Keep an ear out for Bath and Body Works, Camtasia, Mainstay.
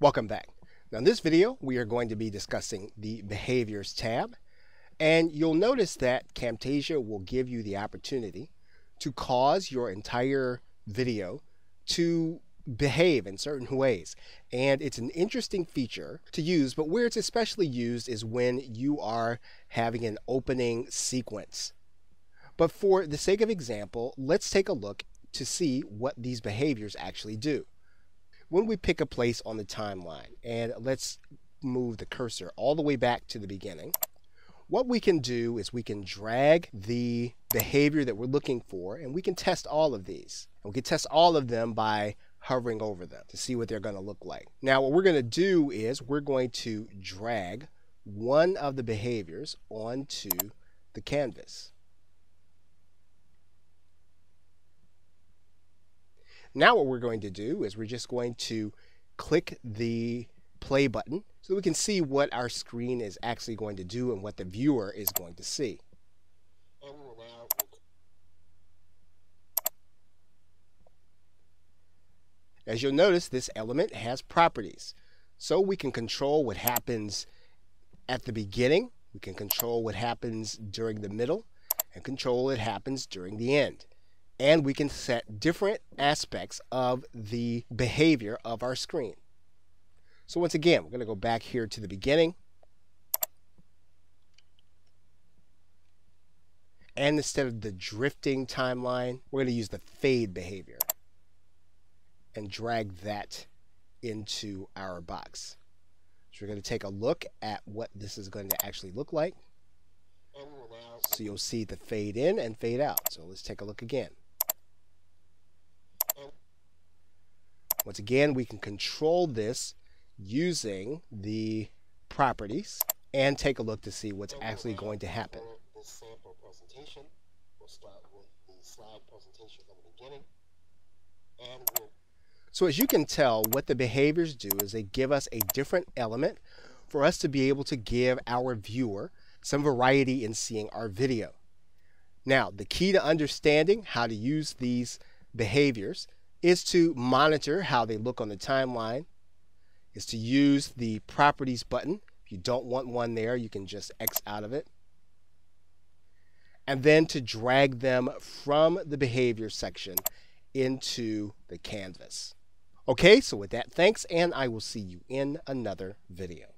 Welcome back. Now in this video we are going to be discussing the Behaviors tab, and you'll notice that Camtasia will give you the opportunity to cause your entire video to behave in certain ways, and it's an interesting feature to use, but where it's especially used is when you are having an opening sequence. But for the sake of example, let's take a look to see what these behaviors actually do. When we pick a place on the timeline, and let's move the cursor all the way back to the beginning, what we can do is we can drag the behavior that we're looking for, and we can test all of these. And we can test all of them by hovering over them to see what they're going to look like. Now what we're going to do is we're going to drag one of the behaviors onto the canvas. Now what we're going to do is we're just going to click the play button so that we can see what our screen is actually going to do and what the viewer is going to see. As you'll notice, this element has properties. So we can control what happens at the beginning, we can control what happens during the middle, and control what happens during the end. And we can set different aspects of the behavior of our screen. So once again, we're going to go back here to the beginning. And instead of the drifting timeline, we're going to use the fade behavior and drag that into our box. So we're going to take a look at what this is going to actually look like. So you'll see the fade in and fade out. So let's take a look again. Once again, we can control this using the properties and take a look to see what's actually going to happen. This sample presentation, we'll start with the slide presentation from the beginning. So as you can tell, what the behaviors do is they give us a different element for us to be able to give our viewer some variety in seeing our video. Now, the key to understanding how to use these behaviors is to monitor how they look on the timeline, is to use the properties button. If you don't want one there, you can just X out of it. And then to drag them from the behavior section into the canvas. Okay, so with that, thanks, and I will see you in another video.